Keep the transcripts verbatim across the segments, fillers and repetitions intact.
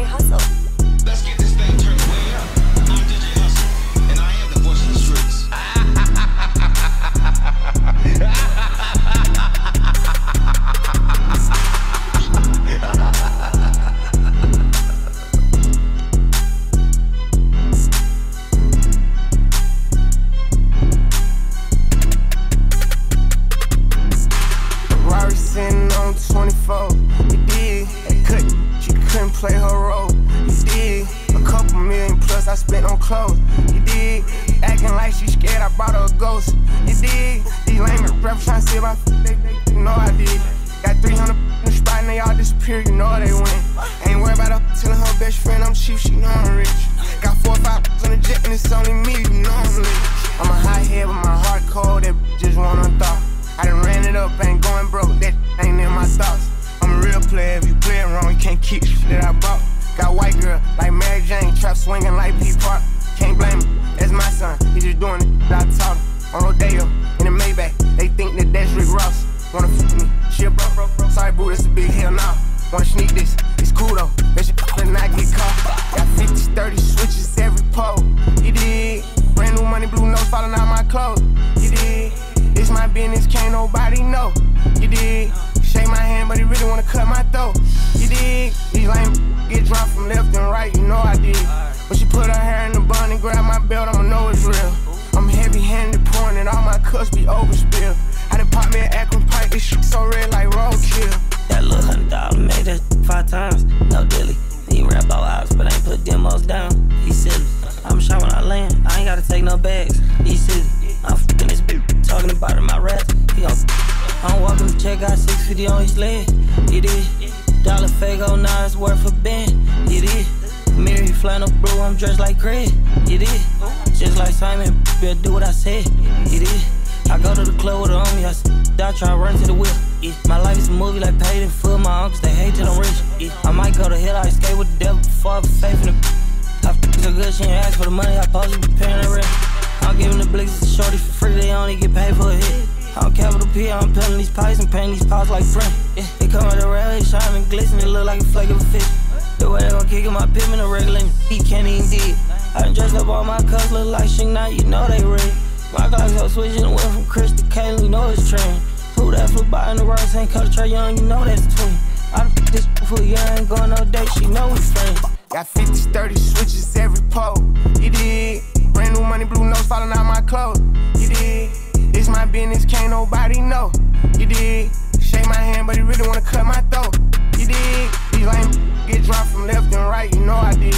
D J Hustle. Let's get this thing turned way up. I'm D J Hustle, and I am the voice of the streets. twenty-four, you dig, and couldn't, she couldn't play her role, you dig, a couple million plus I spent on clothes, you dig, acting like she scared I bought her a ghost, you dig, these lame and rap trying to see if I, they, they know I did, got three hundred in the spot and they all disappear, you know they went, ain't worried about her telling her best friend I'm cheap, she know I'm rich, got four or five on the jet and it's only me, you know I'm lit, I'm a hot head but my heart cold, that just want to thaw. I done ran it up, ain't going broke, that ain't in my thoughts. I'm a real player, if you play it wrong, you can't keep shit that I bought. Got white girl, like Mary Jane, trap swinging like P. Park. Can't blame him, that's my son, he just doing it that I taught him. On Rodeo, in the Maybach, they think that that's Rick Ross. Wanna fuck me, she a bro, bro, bro. Sorry boo, that's a big hell nah. Wanna sneak this, it's cool though, that shit and I get caught. Got fifty, thirty switches every pole, you dig. Brand new money, blue nose falling out my clothes, you dig. It's my business, can't nobody know, you dig? Shake my hand, but he really wanna cut my throat, you dig? These lame get dropped from left and right, you know I did. When she put her hair in the bun and grabbed my belt, I'ma know it's real. I'm heavy-handed, pouring and all my cups be overspilled. I done popped me an Akron pipe, this shit so red like roadkill. That little hundred dollar made that five times, no dilly. He rap all ops, but ain't put demos down, he silly. I'm shot when I land, I ain't gotta take no bags, he silly. I'm f***ing this bitch, talking about it, my rap, he on I'm walking to check out six fifty on his leg, it is. Dollar Fago, now it's worth a bend, it is. Mary flying up blue, I'm dressed like Craig, it is. Just like Simon, better do what I said, it is. I go to the club with the homie, I, I try to run to the wheel, yeah. My life is a movie like Paid in Full, my uncles, they hate till I'm rich, yeah. I might go to hell, I skate with the devil before I faith in the I f***ing so good, she ain't ask for the money, I supposed to be paying the rent. I'm giving the blicks to shorty for free, they only get paid for a hit. I'm Capital P, I'm peeling these pipes and painting these pots like Frank. Yeah. It come out the rail, it shine and glisten, it look like a flake of a fish. The way they gon' kick in my pimp, a regular he can't even dig. I done dressed up all my cuffs, look like shit, now you know they red. My Glock's so switching, it went from Chris to Caitlyn, you know it's trend. Who that flew by in the rocks, ain't Coach Trae Young, you know that's twin. I done f***ed this for a year, ain't going no date, she know we friends. Got fifty, thirty switches every pole, you dig? Brand new money, blue nose falling out my clothes, you dig? It's my business, can't nobody know, you dig? Shake my hand, but he really wanna cut my throat, you dig? These lame get dropped from left and right, you know I did.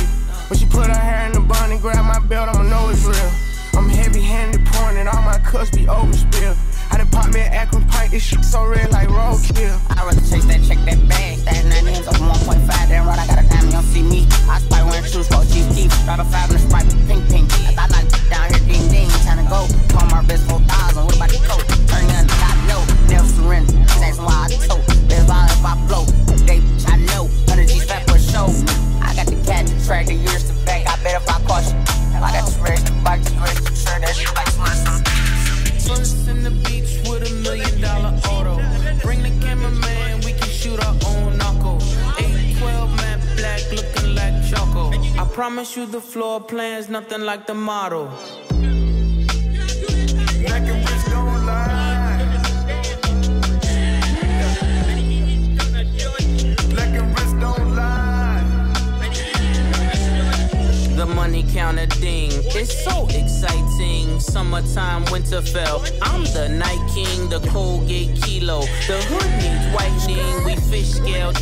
When she put her hair in the bun and grabbed my belt, I'ma know it's real. I'm heavy-handed, pouring and all my cups be overspilled. I done popped me an Akron pipe, this shit so red like roadkill. I rather chase that check, that bag, stash nine ends over one point five, then right I got a diamond, you don't see me. I spy one, two, four, G P, drive a five and a sprite with pink, pink. I thought like down here, ding, ding, time to go. Call my wrist, four thousand, what about the coat? Turn nothing, I know, never surrender, that's why I told. That's why if I blow, they bitch, I know, one hundred G's back for show. I got the cat, the track, the years to back, I bet if I caught you. I got you raised, the bike, you raised, you sure that you like something. First in the beach with a million dollar auto. Bring the cameraman, we can shoot our own knuckle. eight twelve matte black, looking like Choco. I promise you the floor plan's nothing like the model. Black and rich don't lie. Black and rich don't lie. The money counter ding. It's so exciting, summertime, winterfell. I'm the night king, the Colgate kilo. The hood needs whitening, we fish scale.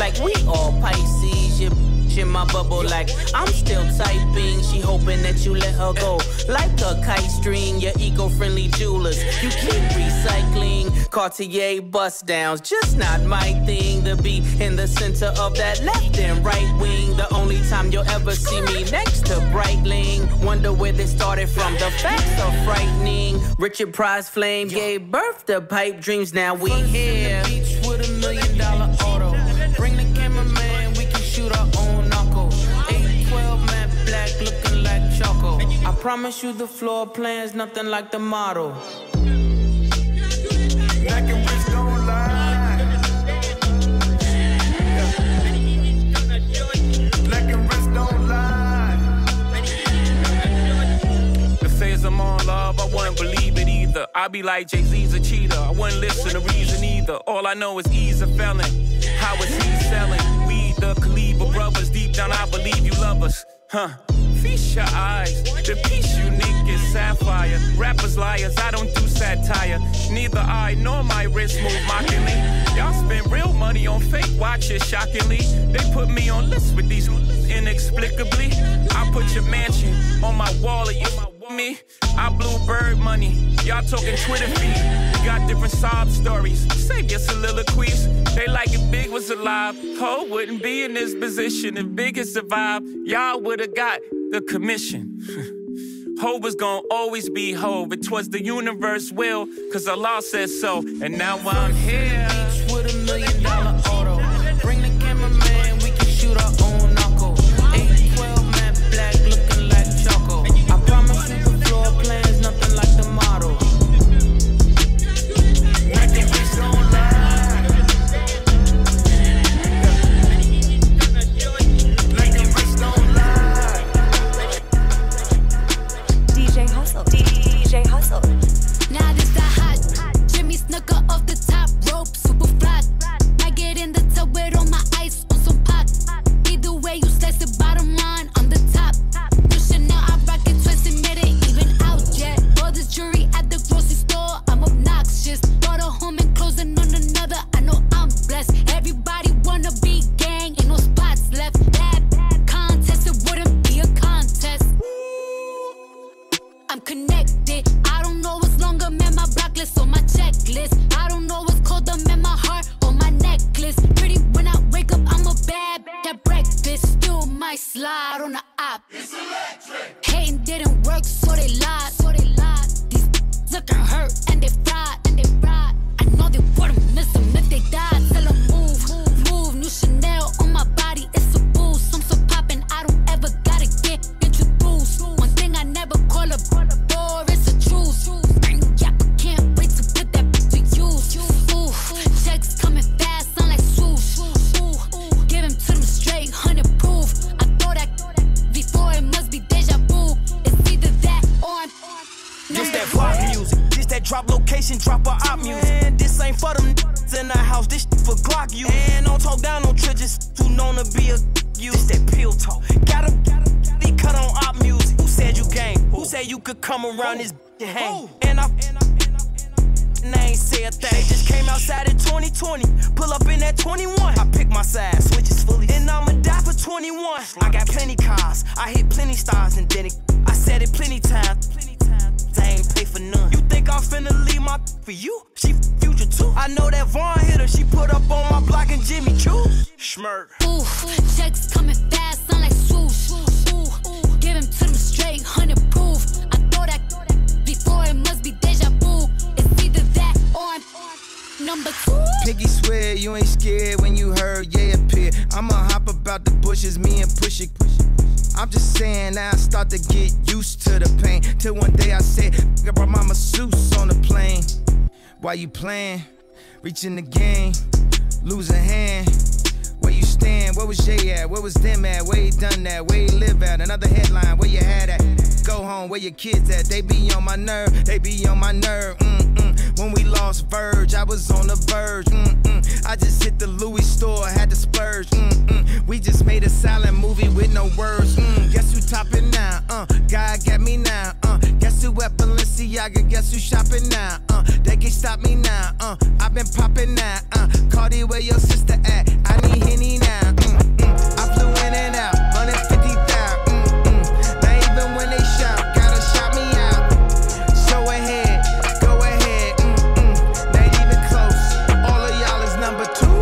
Like we all Pisces, you bitch in my bubble. Like I'm still typing, she hoping that you let her go. Like a kite string, your eco-friendly jewelers. You keep recycling, Cartier bust downs. Just not my thing to be in the center of that left and right wing. The only time you'll ever see me next to Breitling. Wonder where this started from, the facts are frightening. Richard Pryor's flame gave birth to pipe dreams, now we here. First in the beach with a million dollar auto. Bring the cameraman, we can shoot our own knuckle. eight twelve matte black, looking like Choco. I promise you the floor plan's nothing like the model. Black and rich don't lie. I be like, Jay Z's a cheater. I wouldn't listen to reason either. All I know is he's a felon. How is he selling? We the Kaliba brothers. Deep down, I believe you love us. Huh? Feast your eyes. The piece unique is sapphire. Rappers liars, I don't do satire. Neither I nor my wrist move mockingly. Y'all spend real money on fake watches, shockingly. They put me on lists with these inexplicably. I put your mansion on my wall and you me. I blew bird money. Y'all talking Twitter feed. We got different sob stories. Save your soliloquies. They like if Big was alive. Ho wouldn't be in this position. If Big had survived, y'all would have got the commission. Ho was gonna always be ho, but twas the universe will, cause Allah said so, and now I'm here. Beach with a million dollar auto. Bring the cameraman, we can shoot our own knuckle. eight twelve matte black, looking like choco. I promise you the floor plans, nothing like the model. You playing, reaching the game, losing hand. Where you stand, where was Jay at? Where was them at? Where he done that? Where he live at? Another headline, where you had at? Go home, where your kids at? They be on my nerve, they be on my nerve. Mm-mm. When we lost Verge, I was on the verge. Mm-mm. I just hit the Louis store, had to splurge. Mm-mm. We just made a silent movie with no words. Mm. Guess who topping now? Uh, God got me now. Uh, guess who at Balenciaga? Guess who shopping now? Uh, they can stop me now. Uh, I've been popping now. Uh, Cardi, where your sister at? I need Henny now. Mm, mm. I flew in and out, one hundred fifty thousand. Mm, mm. Now even when they shout, gotta shout me out. So ahead, go ahead. Mm, mm. Not even close. All of y'all is number two.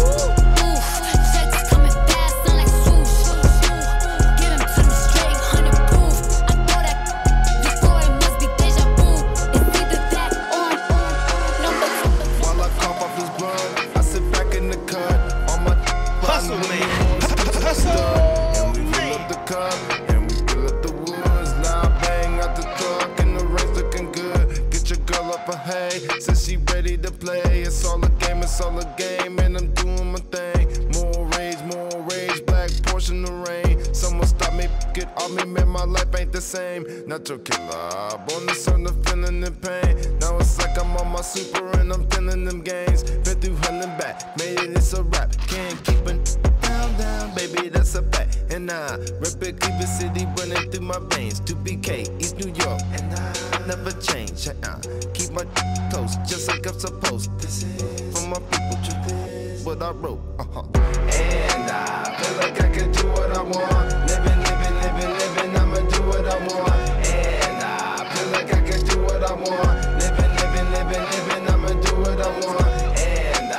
Oof, checks coming fast, sound like swoosh. Give them to them straight, one hundred proof. I thought that before it must be deja vu. It's either that or number two. While I cough off his blood, I sit back in the cut. On my hustle, man. And we fill up the cup, and we fill up the woods. Now I bang out the truck, and the race looking good. Get your girl up a hay, says she ready to play. It's all a game, it's all a game, and I'm doing my thing. More rage, more rage, black Porsche in the rain. Someone stop me, get off me, man, my life ain't the same. Natural killer, born the son of feeling the pain. Now it's like I'm on my super and I'm feeling them gains. Been through hell and back, made it, it's a rap. Can't keep it down, down, baby, that's a fact. And I rip it, Cleveland City running through my veins. two B K, East New York, and I never change. I keep my toes just like I'm supposed. This is for my people, truth what I wrote. Uh-huh. And I feel like I can do what I want. Living, living, living, living, I'ma do what I want. And I feel like I can do what I want. Living, living, living, living, I'ma do what I want. And I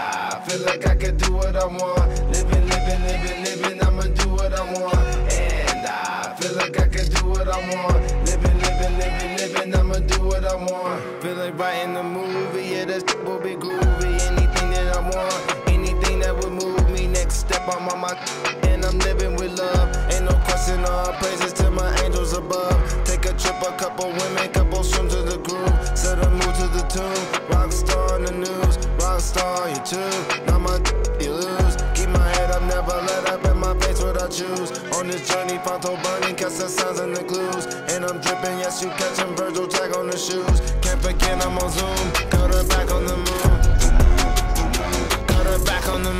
feel like I can do what I want. Living, living, living, living, I'ma do what I want. And I feel like I can do what I want. Living, living, living, living, I'ma do what I want. Feel like writing a movie, yeah, that shit will be groovy. Anything that I want, anything that would move. Step on my mind, and I'm living with love. Ain't no question, all praises to my angels above. Take a trip, a couple women, couple swims in the groove. Set a move to the tune. Rockstar on the news, rockstar on YouTube. Now my you lose. Keep my head up, never let up in my face what I choose. On this journey, Fonto burning, catch the signs and the clues. And I'm dripping, yes, you catching Virgil tag on the shoes. Can't forget, I'm on Zoom. Got her back on the moon. Got her back on the moon.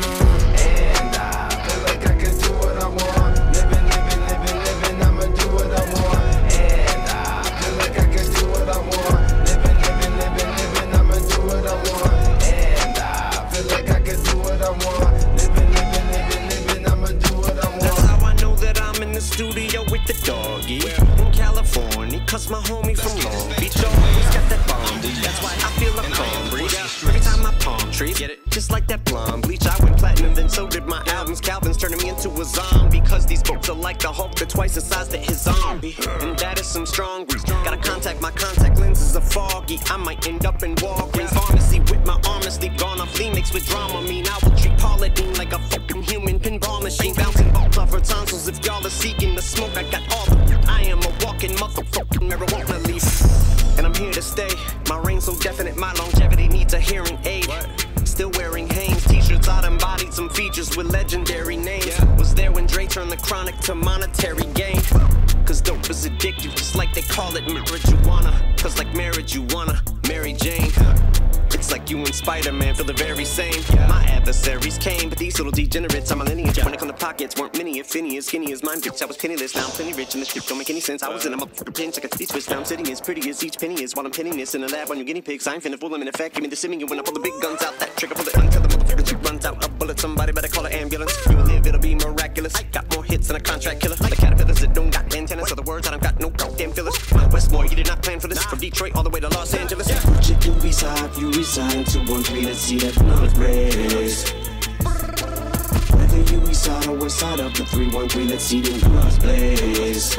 Studio with the doggy in California, cause my homie from Long Beach always got that bomb bleach. That's why I feel a calm breeze every time my palm trees get it, just like that blonde bleach. I went platinum, then so did my albums. Calvin's turning me into a zombie, cause these folks are like the Hulk, they're twice the size that his zombie. And that is some strong weed. Gotta contact, my contact lenses are foggy. I might end up in Walgreens pharmacy with my arm asleep, gone off Phoenix with drama. Mean I will treat Pauladine like a fucking human pinball machine, bouncing balls off her tonsils. If y'all are seeking the smoke, I got all the I am a walking motherfucking marijuana leaf, and I'm here to stay. My reign's so definite, my longevity needs a hearing aid. Still wearing Hanes t-shirts, I done bodied some features with legendary names. Was there when Dre turned the chronic to monetary gain. Cause dope is addictive, just like they call it marijuana. Cause like marriage, you wanna Mary Jane. It's like you and Spider-Man feel the very same. Yeah. My adversaries came, but these little degenerates on my lineage. Yeah. When it come to pockets, weren't many. If any is skinny as mine, bitch, I was penniless. Now I'm plenty rich, and this shit don't make any sense. I was in a motherfucking pinch, I got these twists. Now I'm sitting as pretty as each penny is. While I'm pinning this in the lab on your guinea pigs, I ain't finna fool them in effect. Give me the simi, you when I pull the big guns out. That trigger pull it until the motherfucking shit runs out. A bullet, somebody better call an ambulance. You live, it'll be miraculous. I got more hits than a contract killer. The caterpillars that don't got antennas. So the words I don't got no goddamn fillers. My Westmore, you did not plan for this. Nah. From Detroit all the way to Los Angeles. Yeah. Project you reside, you resign to one three to see that blood race. Whether you reside or west side of the three one three, let's see the blood blaze.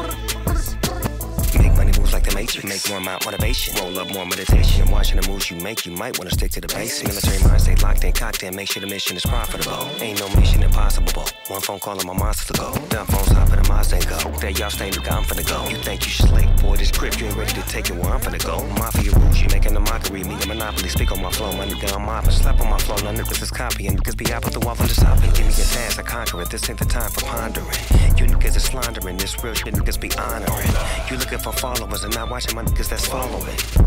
Make money moves like the Matrix. Make more amount motivation. Roll up more meditation. Watching the moves you make, you might want to stick to the basics. Military mind stay locked in, cocked in. Make sure the mission is profitable. Ain't no mission impossible. One phone call and my monster to go. Dumb phones hop in the monster and go. There y'all stay, look, I'm finna go. You think you slick? Boy, this crib, you ain't ready to take it where I'm finna go. Mafia rules, you making a mockery of me. The monopoly, speak on my flow. My nigga, I'm mopping. Slap on my flow. Now niggas is copying. Niggas be out with the wall for the stopping. Give me your task, I conquer it. This ain't the time for pondering. You niggas is slandering. This real shit, niggas be honoring. You looking for followers and not watching my niggas that's following.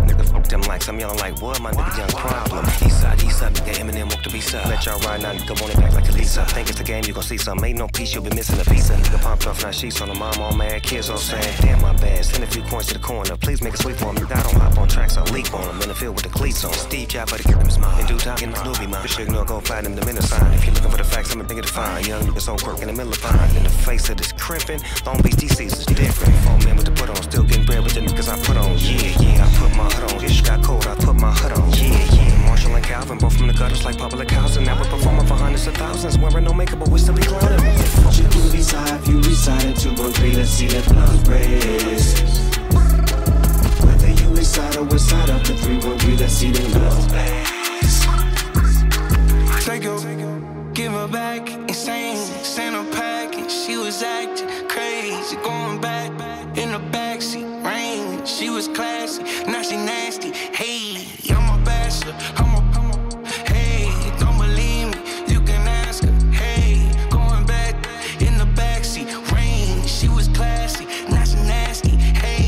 Nigga fuck them likes, I'm yelling like what? My nigga young problem. East side, east side, nigga Eminem walk the beast up. Let y'all ride now, nigga want it back like a Lisa. Think it's the game, you gon' see some. Ain't no peace, you'll be missing a visa. Nigga popped off now, sheets on the mom, all mad, kids all sad. Damn my bad, send a few coins to the corner. Please make a sweep for me. I don't hop on tracks, I leap on them. In the field with the cleats on. Steve Jobs for the kingdom is mine. In due time, in the newbie mine. Bitch ignore, go find him the minute sign. If you're looking for the facts, I'm a bigger to find. Young nigga so quirk in the middle of fine. In the face of this crimping, Long Beach D C's is different. Phone man with the put on, still getting bread with the niggas I put on. Yeah, yeah, I put my hood on. This got cold, I put my hood on. Yeah, yeah. Marshall and Calvin, both from the gutters like public housing. Now we're performing for hundreds of thousands. Wearing no makeup, but we still be clowning. You reside, you reside in two one three, let's see that blood race. Whether you reside or west side of the three one three, let's see that blood race. Psycho, give her back, insane, sent her packing. She was acting crazy, going back in the backseat. Rain, she was classy, now she nasty. Hey, I'm a bachelor, I'm a, I'm a, hey, don't believe me, you can ask her. Hey, going back in the backseat. Rain, she was classy, now she nasty. Hey.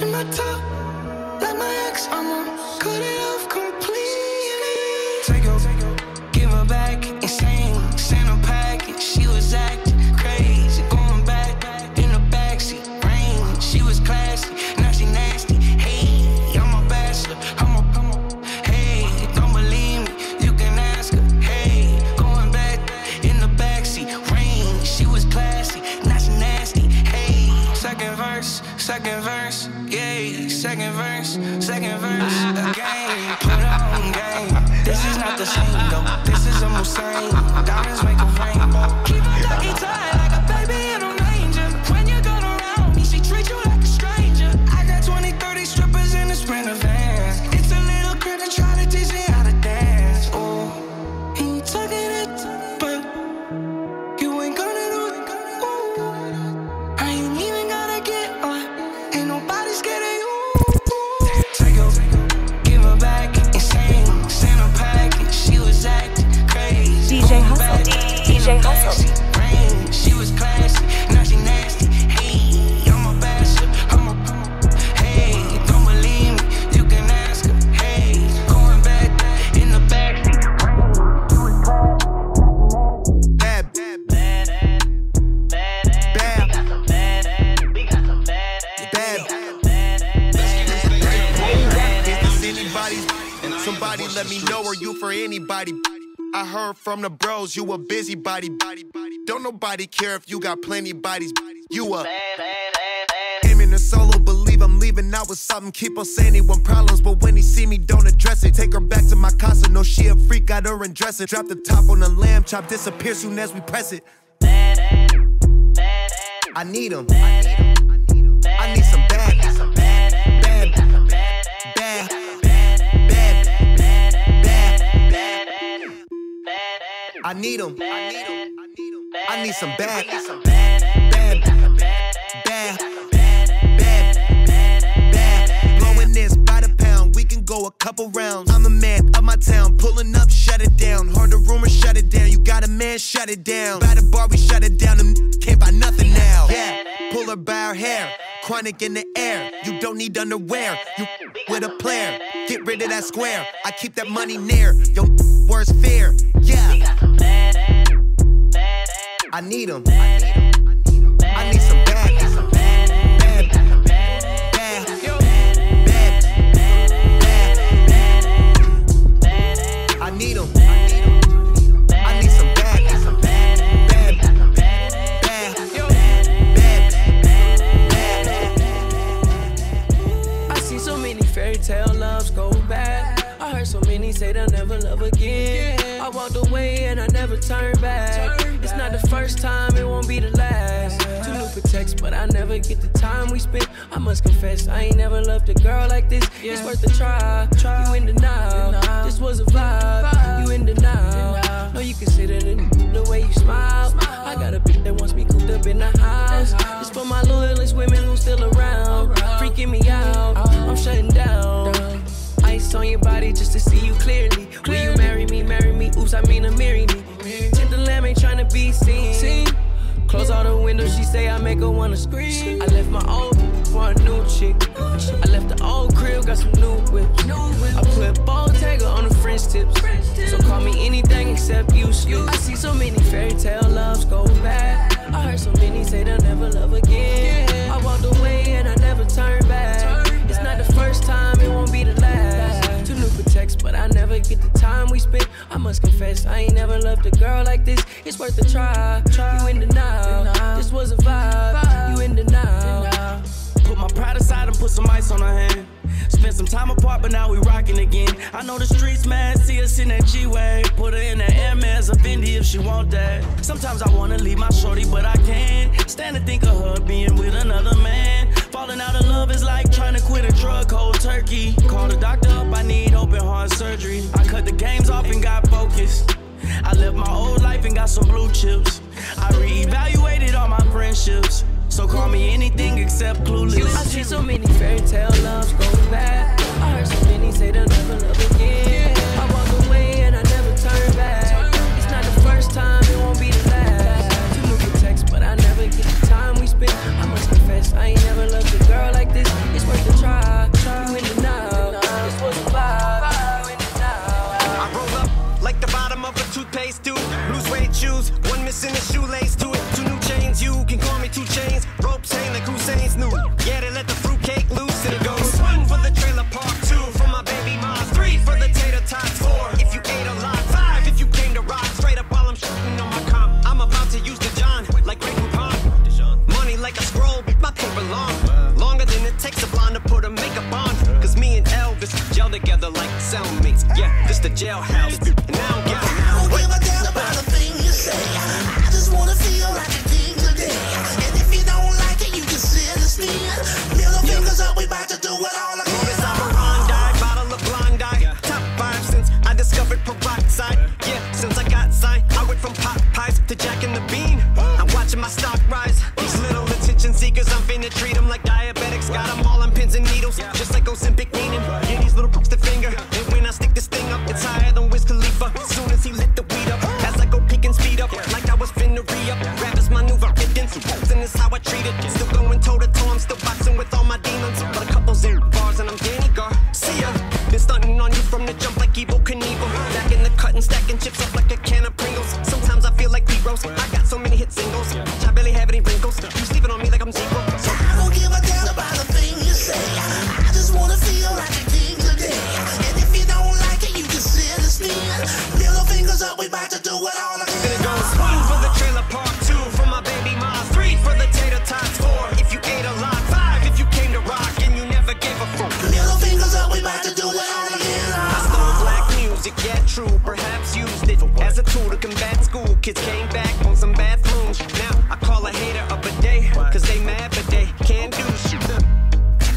touching my top, like my ex, I'ma cut it off completely. Take her, give her back, insane, send her package. She was acting crazy, going back in the backseat, rain. She was classy, now she nasty. Hey, I'm a bachelor, I'm a, I'm a, hey, don't believe me, you can ask her. Hey, going back in the backseat, rain. She was classy, now she nasty. Hey, second verse. Second verse, yeah, second verse, second verse, again, put on game. This is not the same though, this is a Musain. Diamonds make a rainbow. Keep on looking tight like a baby in a manger. When you got around me, she treat you like a stranger. I got twenty, thirty strippers in the Sprinter van. It's a little kid that try to teach me how to dance. Ooh, and you tucking it, but you ain't gonna do it. Ooh, I ain't even gotta get on. Ain't nobody scared of you. Take her, give her back, insane, send her package. She was acting crazy. D J Hustle, D J Hustle. Rain, she was classy, now she nasty. Hey, I'm a bachelor, I'm a, hey, don't believe me, you can ask her. Hey, going back in the backseat. Bad, bad, bad, bad, bad, bad, we got some bad ass. Bad. Somebody let me know, are you for anybody? I heard from the bros, you a busybody. Don't nobody care if you got plenty bodies. You a Eminem solo, believe I'm leaving out with something. Keep on saying he want problems, but when he see me, don't address it. Take her back to my casa, no, she a freak, got her in dressing. Drop the top on the lamb chop, disappear soon as we press it. I need him. I need some bad. I need them. I need them. I need some bad. Bad. Bad. Bad. Bad. Bad. Blowing this by the pound. We can go a couple rounds. I'm the man of my town. Pulling up, shut it down. Heard the rumor, shut it down. You got a man, shut it down. By the bar, we shut it down. Them can't buy nothing now. Yeah. Pull her by her hair. Chronic in the air. You don't need underwear. You with a player. Get rid of that square. I keep that money near. Your worst fear. Yeah. I need them. I need some bad. Bad. Bad. Bad. Bad. I need them. I need some bad. Bad. Bad. I see so many fairy tale loves go bad. I heard so many say they'll never love again. I walked away and I never turned back. It's not the first time, it won't be the last. Two new texts, but I never get the time we spent. I must confess, I ain't never loved a girl like this. It's worth a try. You in denial. This was a vibe. You in denial. No, you consider the, the way you smile. I got a bitch that wants me cooped up in the house. It's for my loyalist women who's still around, freaking me out. I'm shutting down. Ice on your body just to see you clearly. Will you marry me, marry me? Oops, I mean to marry me. Tip the lamb, ain't trying to be seen. Close all the windows, she say I make her wanna scream. I left my old for a new chick. I left the old crib, got some new whips. I put Bottega on the French tips. So call me anything except you. I see so many fairy tale loves go bad. I heard so many say they'll never love again. I walked away and I never turned back. It's not the first time, it won't be the last. Two new texts, but I never get the time we spent. I must confess, I ain't never loved a girl like this. It's worth a try. You in denial. This was a vibe. You in denial. Put my pride aside and put some ice on her hand. Spent some time apart, but now we rocking again. I know the streets mad, see us in that G-Way. Put her in that Air Max, a Fendi if she want that. Sometimes I wanna leave my shorty, but I can't. Stand to think of her being with another man. Falling out of love is like trying to quit a drug cold turkey. Call the doctor up, I need open heart surgery. I cut the games off and got focused. I lived my old life and got some blue chips. I reevaluated all my friendships. So call me anything except clueless. I see so many fairy tale loves go bad. I heard so many say they'll never love again. I walk away and I never turn back. It's not the first time, it won't be the last. Two new texts, but I never get the time we spent. I must confess, I ain't never loved a girl like this. It's worth the jailhouse. And I don't give a, I don't give a damn about a thing you say. I just wanna feel like a king today. And if you don't like it, you can sit and steal. Middle fingers up, we about to do it all again. Longest operandi, bottle of blind eye. Yeah. Top five since I discovered peroxide. Yeah, since I got signed, I went from Popeyes to Jack and the Bean. I'm watching my stock rise. These little attention seekers, I'm finna treat them like diabetics. Got them all on pins and needles, just like Ozempic leaning. Yeah, these little pricks the finger, and when I stick this thing up, it's higher than Wiz Khalifa. Soon as he lit the weed up, as I go peek and speed up, like I was finna re-up. Rap is my new riddance, and it's how I treat it. Still going toe to toe, I'm still boxing with all my demons. But a couple zero bars, and I'm Danny Gar. See ya. Been stunting on you from the jump like Evo Knievel. Back in the cut and stacking chips up like a can of Pringles. Sometimes I feel like Pete Rose. I got so many hit singles, I barely have any wrinkles. You sleeping on me like I'm zero. So I don't give a damn about a thing you say. I just wanna feel like a king today. And if you don't like it, you can sit and steal. Middle fingers up, we about to do it all again. Then it goes one for the trailer park, two for my baby mom, three for the tater tots, four if you ate a lot, five if you came to rock and you never gave a fuck. Middle fingers up, we about to do it all again. I stole black music, yeah true, perhaps used it as a tool to combat school. Kids came back on some bad flumes. Now I call a hater up a day, cause they mad but they can't do shit.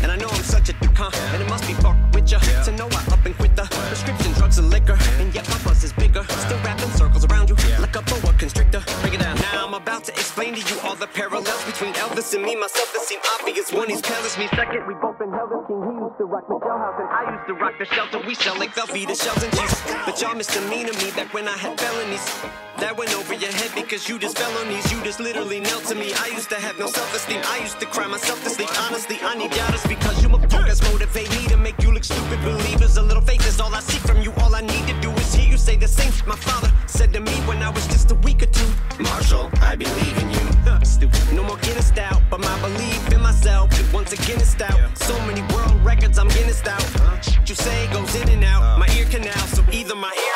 And I know I'm such a dick, huh? And it must be fuck with ya, yeah, to know I up and quit the prescription drugs and liquor. And yet my buzz is bigger, still wrapping circles around you, yeah, like a boa constrictor. Break it down. Now I'm about to explain to you all the parallels between Elvis and me. Myself that seem obvious. One he's palace me. Second, we both been Elvis King. He used to rock the jailhouse and I used to rock the shelter. We sell like Velveeta to shells and cheese. But y'all misdemeanor me back when I had felonies. That went over your head because you just fell on these. You just literally knelt to me. I used to have no self-esteem. I used to cry myself to sleep. Honestly, I need doubters because you motherfuckers motivate me to make you look stupid. Believers, a little faith is all I see from you. All I need to do is hear you say the same. My father said to me when I was just a week or two. Marshall, I believe in you. Stupid. No more Guinness stout, but my belief in myself is once again is stout. Yeah. So many world records, I'm Guinness stout. Huh? You say goes in and out. Uh. My ear canal, so either my ear